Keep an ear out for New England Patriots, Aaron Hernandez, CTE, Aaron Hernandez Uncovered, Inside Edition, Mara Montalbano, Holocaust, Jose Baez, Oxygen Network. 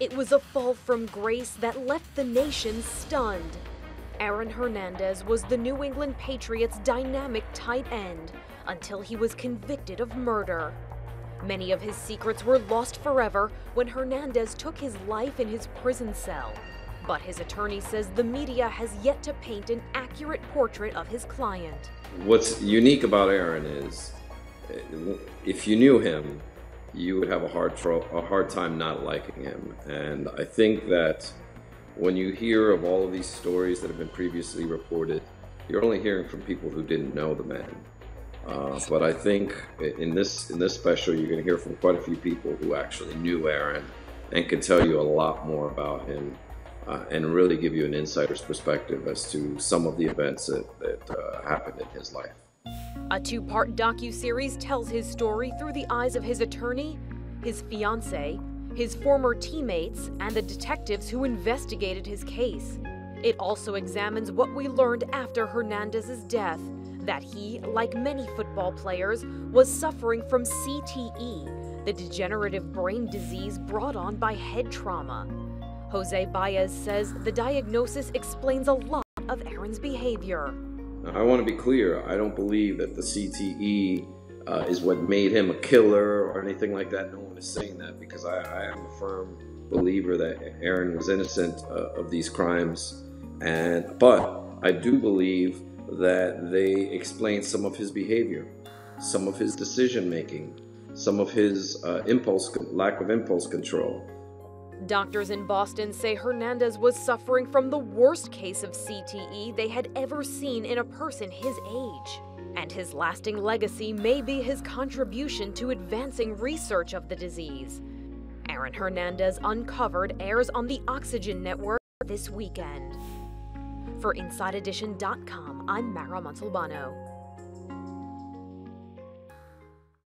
It was a fall from grace that left the nation stunned. Aaron Hernandez was the New England Patriots' dynamic tight end until he was convicted of murder. Many of his secrets were lost forever when Hernandez took his life in his prison cell. But his attorney says the media has yet to paint an accurate portrait of his client. What's unique about Aaron is, if you knew him, you would have a hard time not liking him. And I think that when you hear of all of these stories that have been previously reported, you're only hearing from people who didn't know the man. But I think in this special, you're going to hear from quite a few people who actually knew Aaron and could tell you a lot more about him. And really give you an insider's perspective as to some of the events that happened in his life. A two-part docuseries tells his story through the eyes of his attorney, his fiancée, his former teammates, and the detectives who investigated his case. It also examines what we learned after Hernandez's death, that he, like many football players, was suffering from CTE, the degenerative brain disease brought on by head trauma. Jose Baez says the diagnosis explains a lot of Aaron's behavior. I want to be clear. I don't believe that the CTE is what made him a killer or anything like that. No one is saying that, because I am a firm believer that Aaron was innocent of these crimes. But I do believe that they explain some of his behavior, some of his decision making, some of his lack of impulse control. Doctors in Boston say Hernandez was suffering from the worst case of CTE they had ever seen in a person his age. And his lasting legacy may be his contribution to advancing research of the disease. Aaron Hernandez Uncovered airs on the Oxygen Network this weekend. For InsideEdition.com, I'm Mara Montalbano.